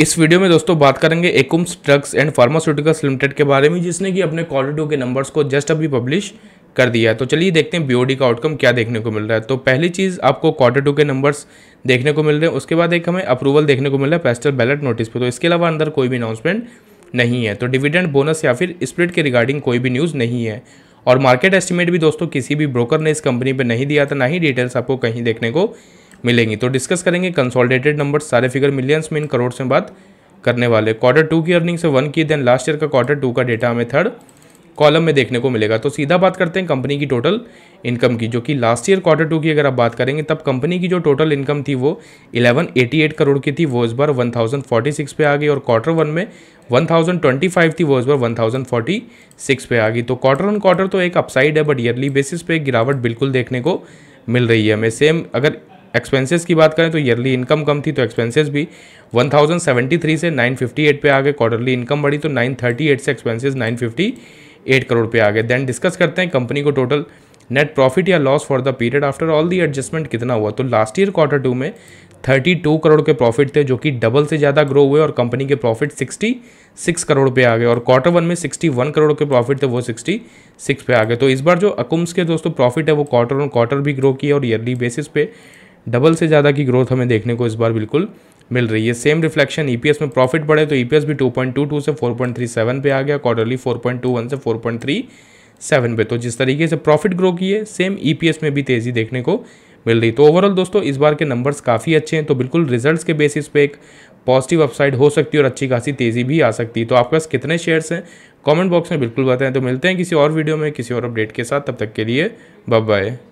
इस वीडियो में दोस्तों बात करेंगे ACME drugs and pharmaceuticals limited के बारे में, जिसने कि अपने क्वार्टर 2 के नंबर्स को जस्ट अभी पब्लिश कर दिया है। तो चलिए देखते हैं BOD का आउटकम क्या देखने को मिल रहा है। तो पहली चीज़ आपको क्वार्टर 2 के नंबर्स देखने को मिल रहे हैं, उसके बाद एक हमें अप्रूवल देखने को मिल रहा है पोस्टल बैलेट नोटिस पर। तो इसके अलावा अंदर कोई भी अनाउंसमेंट नहीं है। तो डिविडेंड बोनस या फिर स्प्लिट के रिगार्डिंग कोई भी न्यूज़ नहीं है, और मार्केट एस्टिमेट भी दोस्तों किसी भी ब्रोकर ने इस कंपनी पर नहीं दिया था, ना ही डिटेल्स आपको कहीं देखने को मिलेंगी। तो डिस्कस करेंगे कंसोलिडेटेड नंबर, सारे फिगर मिलियंस में इन करोड़ में बात करने वाले। क्वार्टर 2 की अर्निंग से 1 की, देन लास्ट ईयर का क्वार्टर 2 का डेटा हमें थर्ड कॉलम में देखने को मिलेगा। तो सीधा बात करते हैं कंपनी की टोटल इनकम की, जो कि लास्ट ईयर क्वार्टर 2 की अगर आप बात करेंगे तब कंपनी की जो टोटल इनकम थी वो 1188 करोड़ की थी, वो इस बार 1046 पे आ गई, और क्वार्टर 1 में 1025 थी, वो इस बार 1046 पे आ गई। तो क्वार्टर 1 तो एक अपसाइड है, बट ईयरली बेसिस पे गिरावट बिल्कुल देखने को मिल रही है हमें। सेम अगर एक्सपेंसेस की बात करें तो ईयरली इनकम कम थी, तो एक्सपेंसेस भी 1073 से 958 पे आ गए, क्वार्टरली इनकम बढ़ी तो 938 से एक्सपेंसेस 958 करोड़ पे आ गए। देन डिस्कस करते हैं कंपनी को टोटल नेट प्रॉफिट या loss for the period after all the adjustment कितना हुआ। तो लास्ट ईयर क्वार्टर 2 में 32 करोड़ के प्रॉफिट थे, जो कि डबल से ज़्यादा ग्रो हुए, और कंपनी के प्रॉफिट 66 करोड़ पे आ गए, और क्वार्टर 1 में 61 करोड़ के प्रॉफिट थे वो 66 पे आ गए। तो इस बार जो ACME के दोस्तों प्रॉफिट है वो क्वार्टर भी ग्रो किया, और ईयरली बेसिस पे डबल से ज़्यादा की ग्रोथ हमें देखने को इस बार बिल्कुल मिल रही है। सेम रिफ्लेक्शन EPS में प्रॉफिट बढ़े, तो EPS भी 2.22 से 4.37 पे आ गया, क्वार्टरली 4.21 से 4.37 पे। तो जिस तरीके से प्रॉफिट ग्रो किए सेम EPS में भी तेज़ी देखने को मिल रही। तो ओवरऑल दोस्तों इस बार के नंबर्स काफ़ी अच्छे हैं, तो बिल्कुल रिजल्ट्स के बेसिस पे एक पॉजिटिव अपसाइड हो सकती है और अच्छी खासी तेज़ी भी आ सकती है। तो आपके पास कितने शेयर्स हैं कॉमेंट बॉक्स में बिल्कुल बताएं। तो मिलते हैं किसी और वीडियो में किसी और अपडेट के साथ, तब तक के लिए बाय बाय।